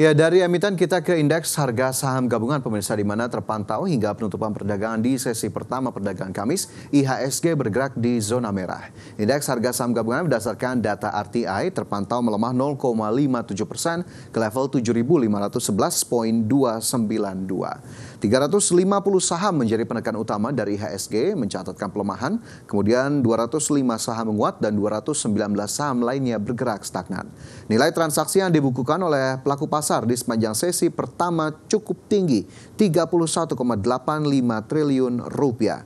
Ya, dari emiten kita ke indeks harga saham gabungan pemirsa, di mana terpantau hingga penutupan perdagangan di sesi pertama perdagangan Kamis, IHSG bergerak di zona merah. Indeks harga saham gabungan berdasarkan data RTI terpantau melemah 0,57% ke level 7.511.292. 350 saham menjadi penekan utama dari IHSG mencatatkan pelemahan, kemudian 205 saham menguat dan 219 saham lainnya bergerak stagnan. Nilai transaksi yang dibukukan oleh pelaku pasar di sepanjang sesi pertama cukup tinggi, 31,85 triliun rupiah.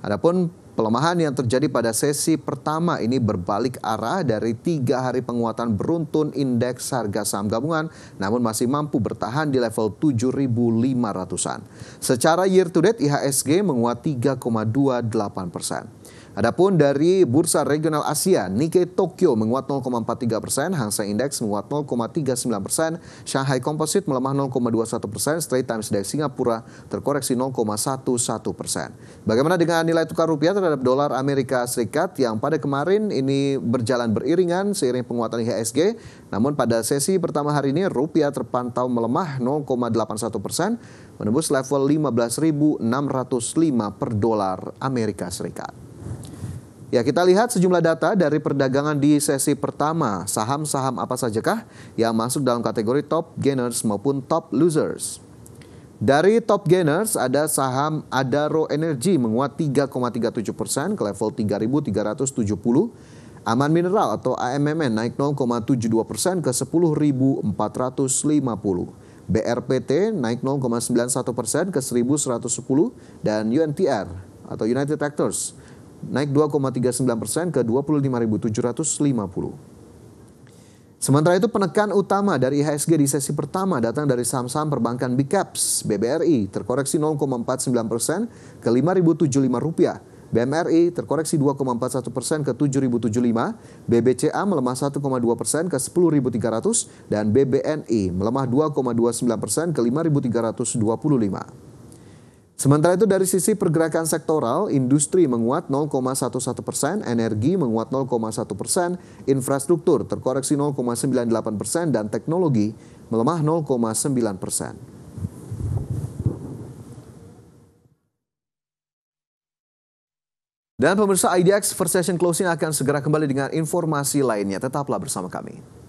Adapun pelemahan yang terjadi pada sesi pertama ini berbalik arah dari 3 hari penguatan beruntun indeks harga saham gabungan, namun masih mampu bertahan di level 7.500-an. Secara year to date IHSG menguat 3,28%. Adapun dari bursa regional Asia, Nikkei Tokyo menguat 0,43%, Hang Seng Index menguat 0,39%, Shanghai Composite melemah 0,21%, Straits Times Index Singapura terkoreksi 0,11%. Bagaimana dengan nilai tukar rupiah terhadap dolar Amerika Serikat yang pada kemarin ini berjalan beriringan seiring penguatan IHSG, namun pada sesi pertama hari ini rupiah terpantau melemah 0,81%, menembus level 15.605 per dolar Amerika Serikat. Ya, kita lihat sejumlah data dari perdagangan di sesi pertama. Saham-saham apa sajakah yang masuk dalam kategori top gainers maupun top losers? Dari top gainers ada saham Adaro Energy menguat 3,37% ke level 3.370. Aman Mineral atau AMMN naik 0,72% ke 10.450. BRPT naik 0,91% ke 1.110 dan UNTR atau United Tractors naik 2,39% ke 25.750. Sementara itu penekan utama dari IHSG di sesi pertama datang dari saham-saham perbankan BICAPS, BBRI terkoreksi 0,49% ke 5.075 rupiah. BMRI terkoreksi 2,41% ke 7.075, BBCA melemah 1,2% ke 10.300 dan BBNI melemah 2,29% ke 5.325. Sementara itu dari sisi pergerakan sektoral, industri menguat 0,11%, energi menguat 0,1%, infrastruktur terkoreksi 0,98% dan teknologi melemah 0,9%. Dan pemirsa, IDX First Session Closing akan segera kembali dengan informasi lainnya. Tetaplah bersama kami.